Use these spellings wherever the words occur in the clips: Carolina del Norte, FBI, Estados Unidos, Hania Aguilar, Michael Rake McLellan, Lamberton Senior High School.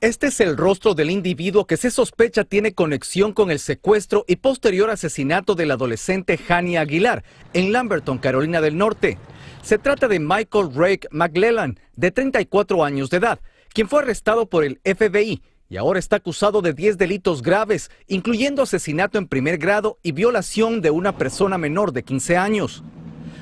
Este es el rostro del individuo que se sospecha tiene conexión con el secuestro y posterior asesinato del adolescente Hania Aguilar en Lamberton, Carolina del Norte. Se trata de Michael Rake McLellan, de 34 años de edad, quien fue arrestado por el FBI y ahora está acusado de 10 delitos graves, incluyendo asesinato en primer grado y violación de una persona menor de 15 años.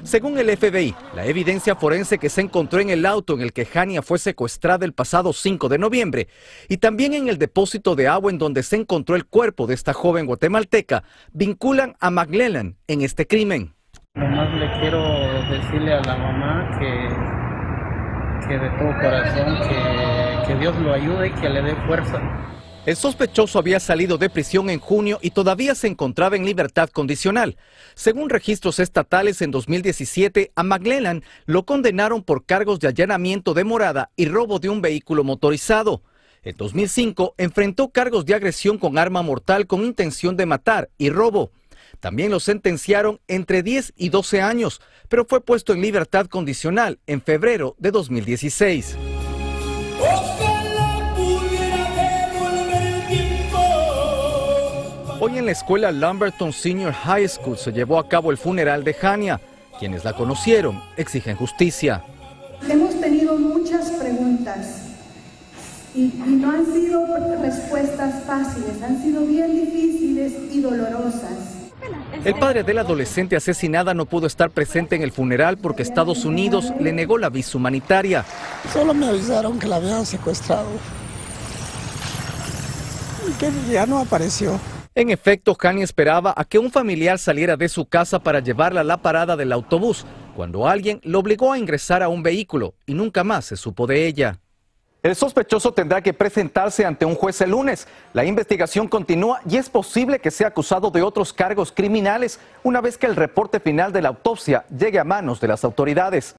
Según el FBI, la evidencia forense que se encontró en el auto en el que Hania fue secuestrada el pasado 5 de noviembre y también en el depósito de agua en donde se encontró el cuerpo de esta joven guatemalteca vinculan a McLellan en este crimen. Nomás le quiero decirle a la mamá que de todo corazón que Dios lo ayude y que le dé fuerza. El sospechoso había salido de prisión en junio y todavía se encontraba en libertad condicional. Según registros estatales, en 2017 a McLellan lo condenaron por cargos de allanamiento de morada y robo de un vehículo motorizado. En 2005 enfrentó cargos de agresión con arma mortal con intención de matar y robo. También lo sentenciaron entre 10 y 12 años, pero fue puesto en libertad condicional en febrero de 2016. Hoy en la escuela Lamberton Senior High School se llevó a cabo el funeral de Hania. Quienes la conocieron exigen justicia. Hemos tenido muchas preguntas y no han sido respuestas fáciles, han sido bien difíciles y dolorosas. El padre de la adolescente asesinada no pudo estar presente en el funeral porque Estados Unidos le negó la visa humanitaria. Solo me avisaron que la habían secuestrado y que ya no apareció. En efecto, Hania esperaba a que un familiar saliera de su casa para llevarla a la parada del autobús, cuando alguien lo obligó a ingresar a un vehículo y nunca más se supo de ella. El sospechoso tendrá que presentarse ante un juez el lunes. La investigación continúa y es posible que sea acusado de otros cargos criminales una vez que el reporte final de la autopsia llegue a manos de las autoridades.